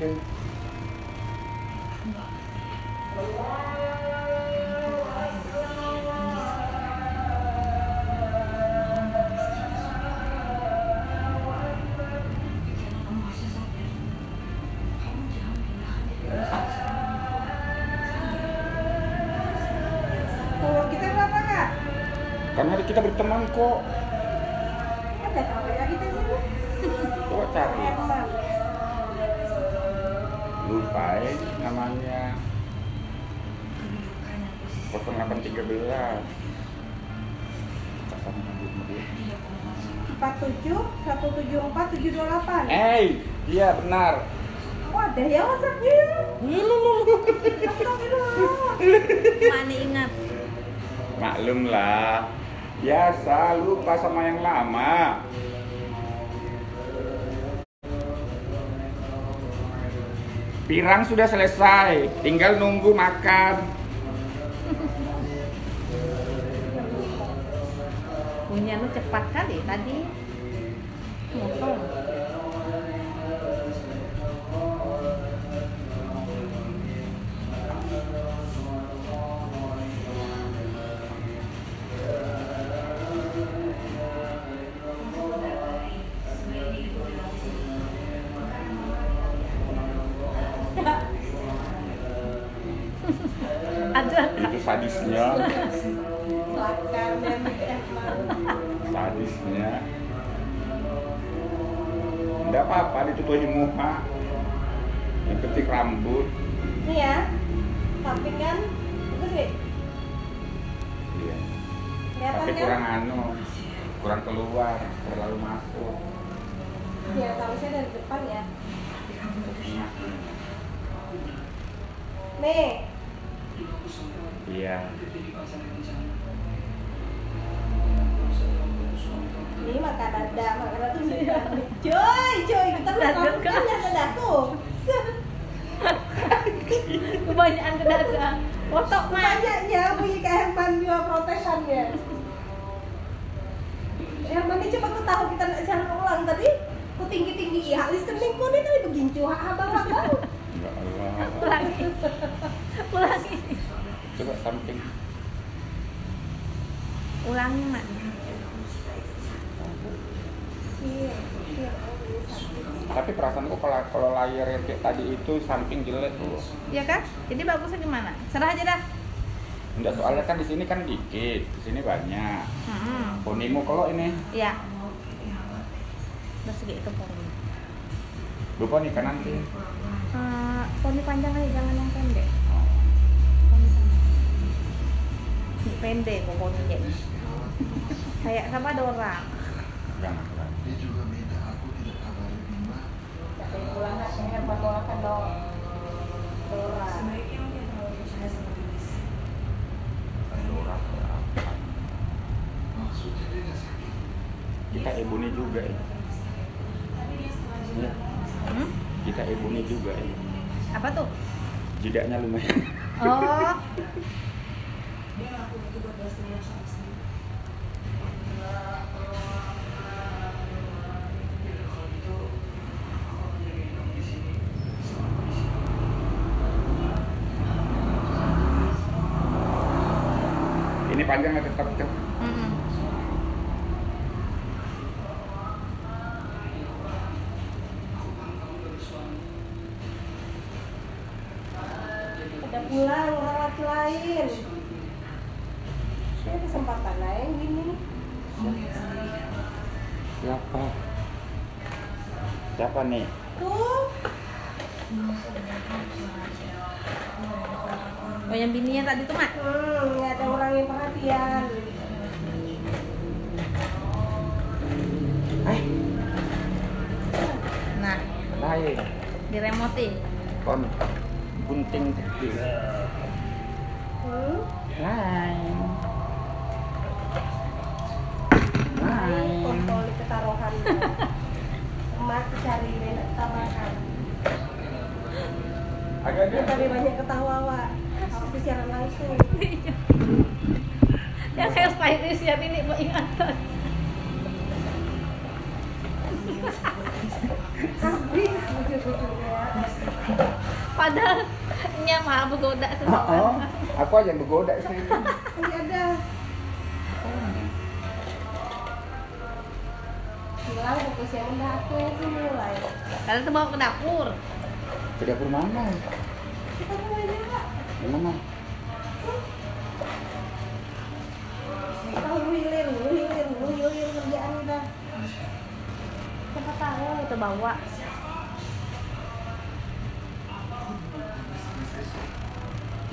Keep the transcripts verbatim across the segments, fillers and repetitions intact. okay. Karena kita berteman kok. Ada capek lagi di sini. Kok capek? Lupain namanya. nol delapan tiga belas empat tujuh satu tujuh empat tujuh dua delapan. Eh, iya benar. Wadah ya WhatsApp-nya. Mana ingat? Maklumlah. Biasa lupa sama yang lama. Pirang sudah selesai, tinggal nunggu makan. Punya lu cepat kali tadi. Motor. Itu sadisnya. Sadisnya. Enggak apa-apa ditutuhin muka. Dipetik rambut. Ini ya. Samping kan bagus nih. Iya. Tapi kurang anu, kurang keluar, terlalu masuk. Iya, harusnya dari depan ya. Nih. Iya. Ini makan ada, makan ada coy, coy, kita makan kenyang kedaku. Kebanyakan kedada. Otak banyaknya punya kehempanan jiwa protesan ya. Yang mana coba ku tahu kita nak cara ulang tadi? Ku tinggi-tinggi ya, halis kening ku ni tadi begincu, abang-abang. Ya Allah. Ulangi. Ulangi. Coba samping. Ulangi mak. Tapi perasaanku kalau kalau layar yang kayak tadi itu samping jelek loh. Iya kan? Jadi bagusnya gimana? Serah aja dah. Enggak, soalnya kan di sini kan dikit, di sini banyak. Hmm. Ponimu kalau ini? Iya. Terus gitu poni. Lupa nih kan nanti. Uh, poni panjang aja, jangan yang pendek. Pendek pokoknya jadi kayak sama ada orang. Dia juga minta aku tidak kabari Bima. Tapi pulang nanti hebat orang kan dong. Orang. Maksudnya dia nggak sakit. Kita eboni juga ya. Hmm? Kita eboni juga ya. Apa tuh? Jedaknya lumayan. Oh. Dia aku itu dua belas menit sampai sini. Ini panjang nggak tetap tetap. Mm-hmm. Udah pulang orang lain. Ini kesempatan lain gini. Siapa? Siapa nih? Tuh. Oh, yang bininya tadi tuh, Mak? Hmm, nggak ada orang yang perhatian. Eh. Nah. Lain. Diremotin. Kon. Gunting kecil. Hmm. Lain. Kontol di ketaruhan emak cari nenek tamakan agak-agak tadi banyak ketawa wak harus siaran langsung yang saya style siap ini buat ingatan habis begitu juga. Padahalnya malah bergoda semua. Oh, aku aja yang bergoda sih. Ini ada. Mulai fokusnya ke dapur tuh mulai. Kalian tuh bawa ke dapur. Ke dapur mana? Kita mulai aja Kak. Mana? Kita lu hilir, lu hilir, lu hilir kerjaan udah. Kita tahu kita bawa.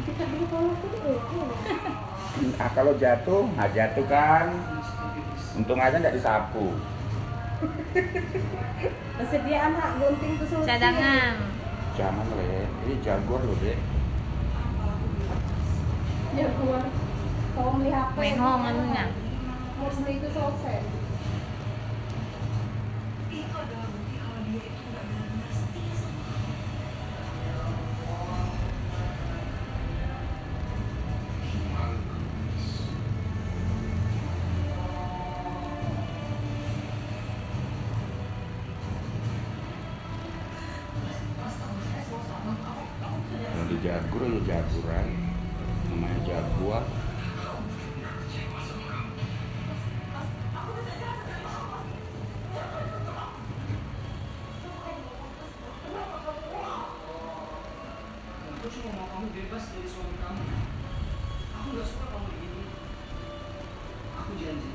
Kita dulu kalau tuh. Ah kalau jatuh, nggak jatuh kan? Untung aja nggak disapu. Persediaan hak gunting tuh cadangan. Jangan leh, ini jaguar loh deh. Jaguar. Kalau beli H P. Mengong anunya. Mau beli itu selesai. Jagur ya jaguran, namanya jaguar. Aku cuma mau kamu bebas dari suami kamu. Aku nggak suka kamu begini. Aku janji.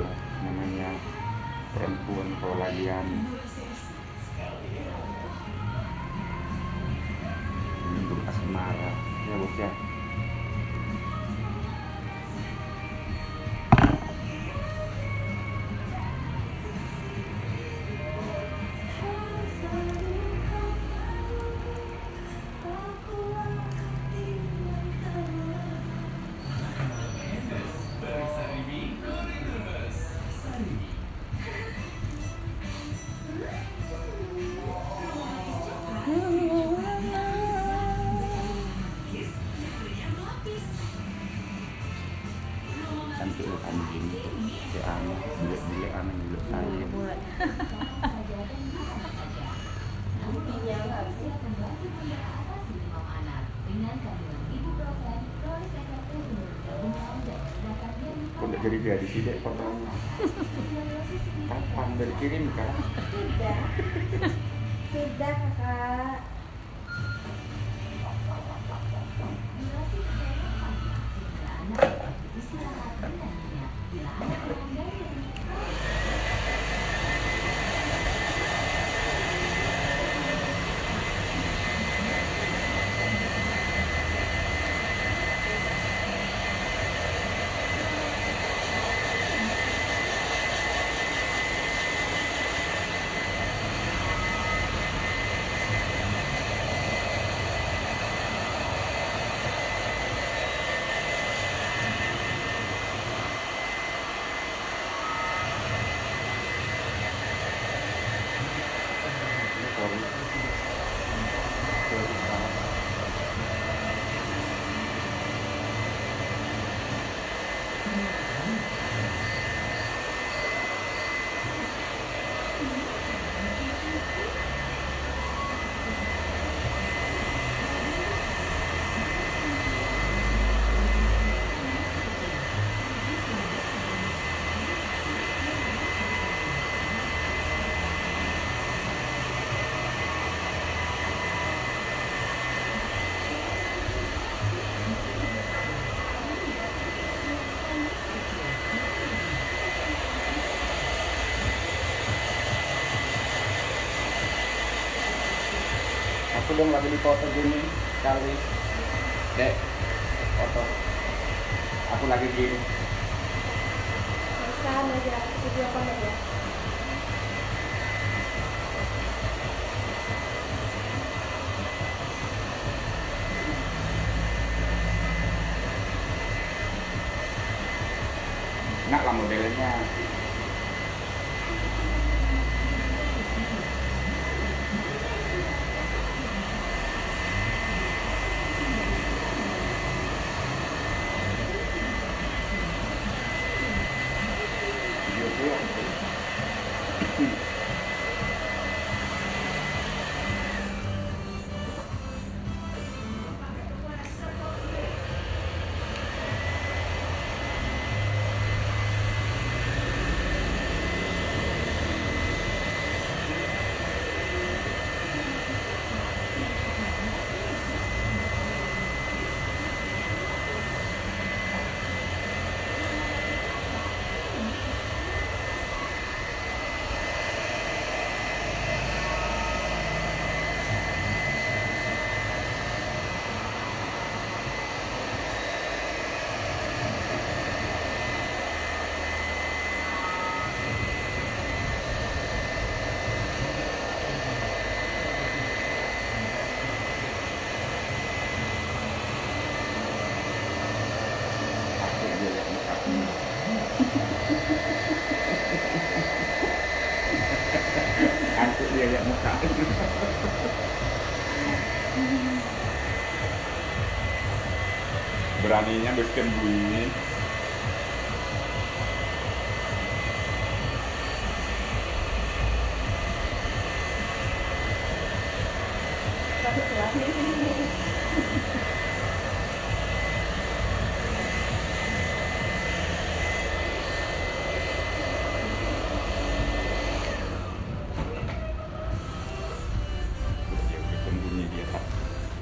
itu namanya perempuan perolahan. Untuk asmara ya bos ya. Jadi dari sini potong kapan berkirim kak? Sudah, sudah kak. Belum lagi foto gini kali dek foto aku lagi gini sama aja video apa aja. Enak lah modelnya. Beraninya bikin bunyi.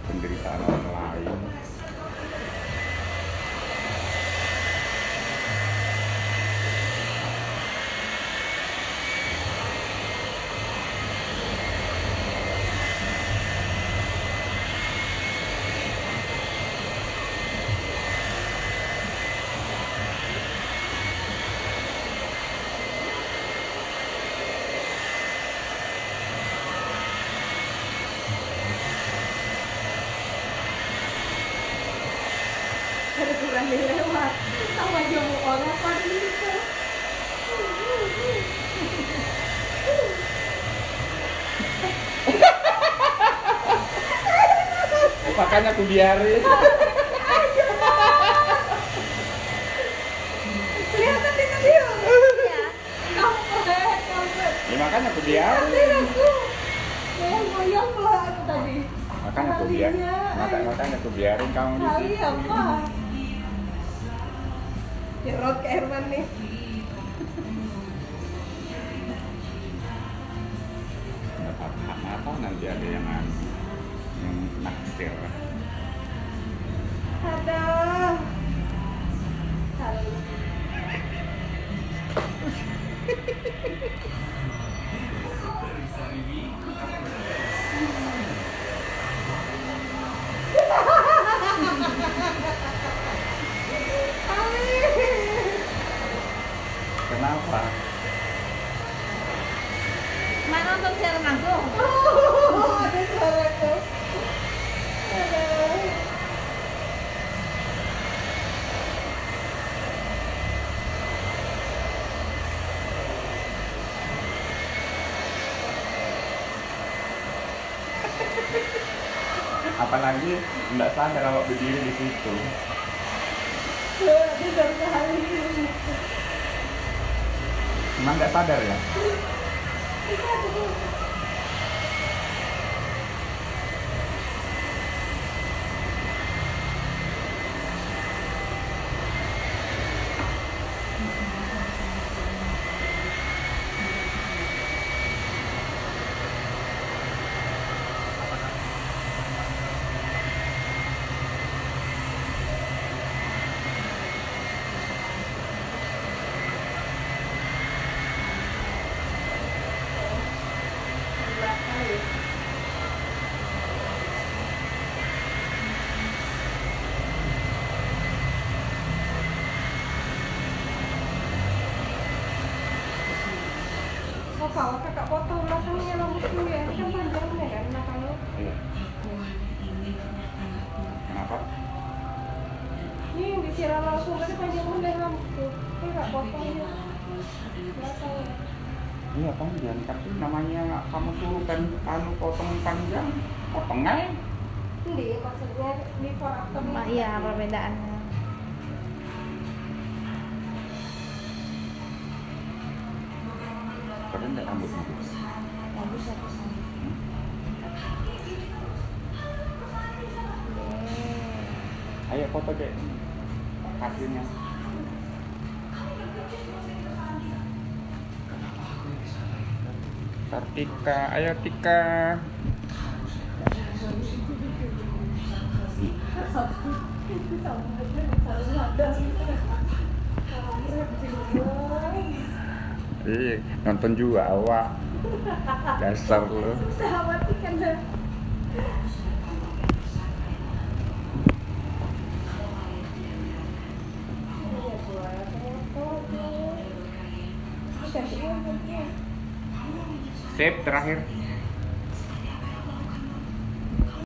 Penderitaan orang lain. ada kurang lewat sama jamu orang pandita. Makanya aku biarin. Kelihatan di video. Iya. Kampret, kampret. Ya makanya aku biarin. Kayak goyang lah aku tadi. Makanya aku biarin. Makanya aku biarin kamu di sini. Kali apa? Jerot ke Herman nih. Nggak apa-apa nanti ada yang nangis. Naksil. Aduh. Halo. Kenapa? Mana nonton siaran aku? Oh, ada suara aku. Apalagi nggak sadar kalau berdiri di situ. Emang nggak sadar ya? Kalau kakak potong belakangnya rambutku ya, kan panjangnya kan belakang lo? Iya. Kenapa? Ini yang disiram langsung kan panjangnya dari rambutku. Ini nggak potongnya belakangnya. Iya panjang, tapi namanya kamu suruh kan anu potong panjang, potong aja. Ini maksudnya before after. Iya perbedaannya. Keren nggak rambutnya? Bagus ya, bagus. Ayo foto deh hasilnya. Tika, ayo Tika. Ih, nonton juga awak. Dasar lu. Sahabat ikan deh. Sip, terakhir.